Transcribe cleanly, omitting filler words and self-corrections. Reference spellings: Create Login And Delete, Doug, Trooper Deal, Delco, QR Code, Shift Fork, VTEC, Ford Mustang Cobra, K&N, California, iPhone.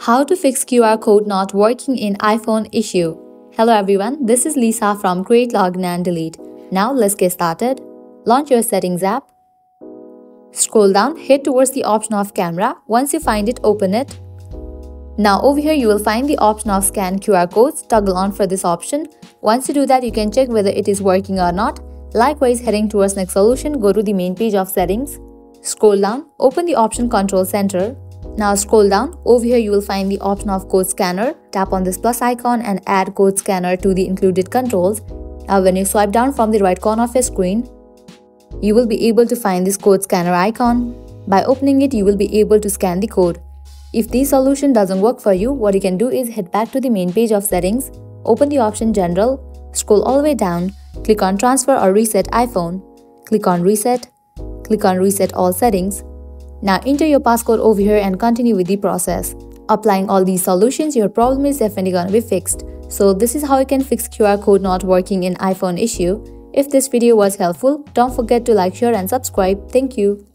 How to fix QR code not working in iPhone issue. Hello everyone, this is Lisa from Create, Login and Delete. Now let's get started. Launch your settings app. Scroll down, head towards the option of camera. Once you find it, open it. Now over here you will find the option of scan QR codes. Toggle on for this option. Once you do that, you can check whether it is working or not. Likewise, heading towards next solution, go to the main page of settings. Scroll down, open the option Control Center. Now scroll down, over here you will find the option of code scanner. Tap on this plus icon and add code scanner to the included controls. Now when you swipe down from the right corner of your screen, you will be able to find this code scanner icon. By opening it, you will be able to scan the code. If this solution doesn't work for you, what you can do is head back to the main page of settings, open the option General, scroll all the way down, click on Transfer or Reset iPhone, click on Reset All Settings. Now enter your passcode over here and continue with the process. Applying all these solutions, your problem is definitely gonna be fixed. So this is how you can fix QR code not working in iPhone issue. If this video was helpful, don't forget to like, share and subscribe. Thank you.